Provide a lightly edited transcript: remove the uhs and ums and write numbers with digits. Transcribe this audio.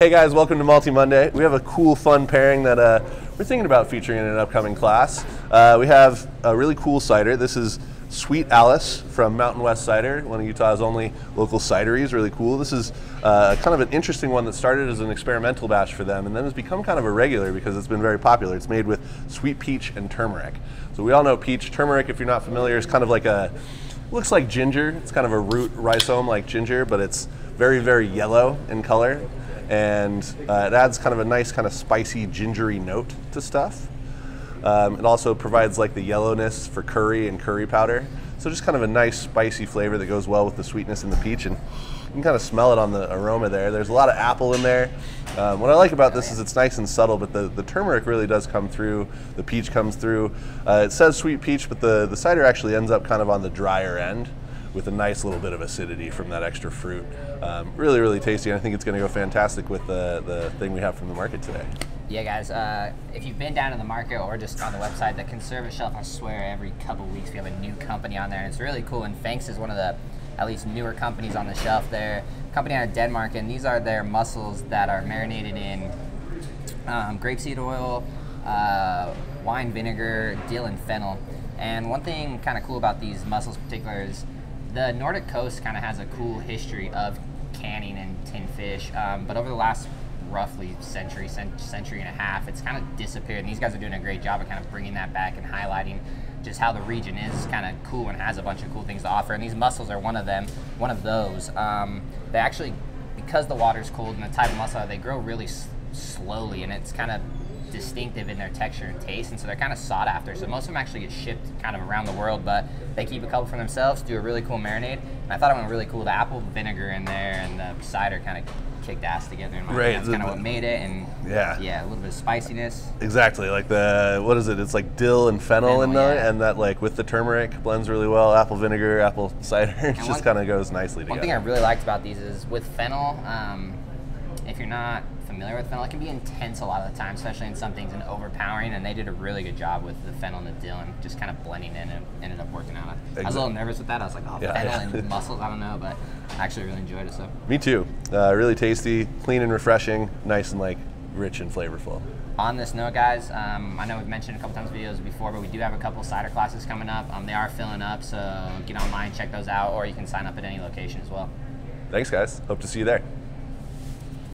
Hey guys, welcome to Malty Monday. We have a cool, fun pairing that we're thinking about featuring in an upcoming class. We have a really cool cider. This is Sweet Alice from Mountain West Cider, one of Utah's only local cideries. Really cool. This is kind of an interesting one that started as an experimental batch for them and then has become kind of a regular because it's been very popular. It's made with sweet peach and turmeric. So we all know peach. Turmeric, if you're not familiar, is kind of like looks like ginger. It's kind of a root rhizome like ginger, but it's very, very yellow in color. And it adds kind of a nice kind of spicy gingery note to stuff. It also provides like the yellowness for curry and curry powder. So just kind of a nice spicy flavor that goes well with the sweetness in the peach, and you can kind of smell it on the aroma there. There's a lot of apple in there. What I like about this is it's nice and subtle, but the turmeric really does come through, the peach comes through. It says sweet peach, but the cider actually ends up kind of on the drier end, with a nice little bit of acidity from that extra fruit. Really, really tasty, and I think it's gonna go fantastic with the thing we have from the market today. Yeah guys, if you've been down to the market or just on the website, the Conserva Shelf, I swear every couple weeks we have a new company on there, and it's really cool, and Fangst is one of the at least newer companies on the shelf. They're a company out of Denmark, and these are their mussels that are marinated in grapeseed oil, wine vinegar, dill and fennel. And one thing kind of cool about these mussels in particular is the Nordic coast kind of has a cool history of canning and tin fish, but over the last roughly century and a half, it's kind of disappeared, and these guys are doing a great job of kind of bringing that back and highlighting just how the region is kind of cool and has a bunch of cool things to offer, and these mussels are one of those. They actually, because the water's cold and the type of mussel, they grow really slowly, and it's kind of distinctive in their texture and taste, and so they're kind of sought after. So most of them actually get shipped kind of around the world, but they keep a couple for themselves, do a really cool marinade, and I thought it went really cool. The apple vinegar in there and the cider kind of kicked ass together in my right. That's kind of what made it, and yeah, a little bit of spiciness. Exactly, like the, what is it? It's like dill and fennel in there, yeah. And that like with the turmeric blends really well. Apple vinegar, apple cider, it just kind of goes nicely together. One thing I really liked about these is with fennel, if you're not familiar with fennel, it can be intense a lot of the time, especially in some things, and overpowering, and they did a really good job with the fennel and the dill and just kind of blending in, and ended up working out. Exactly. I was a little nervous with that. I was like, oh, yeah, fennel and mussels, I don't know, but I actually really enjoyed it. So me too. Really tasty, clean and refreshing, nice and like rich and flavorful. On this note guys, I know we've mentioned a couple times videos before, but we do have a couple cider classes coming up. They are filling up, so get online, check those out, or you can sign up at any location as well. Thanks guys, hope to see you there.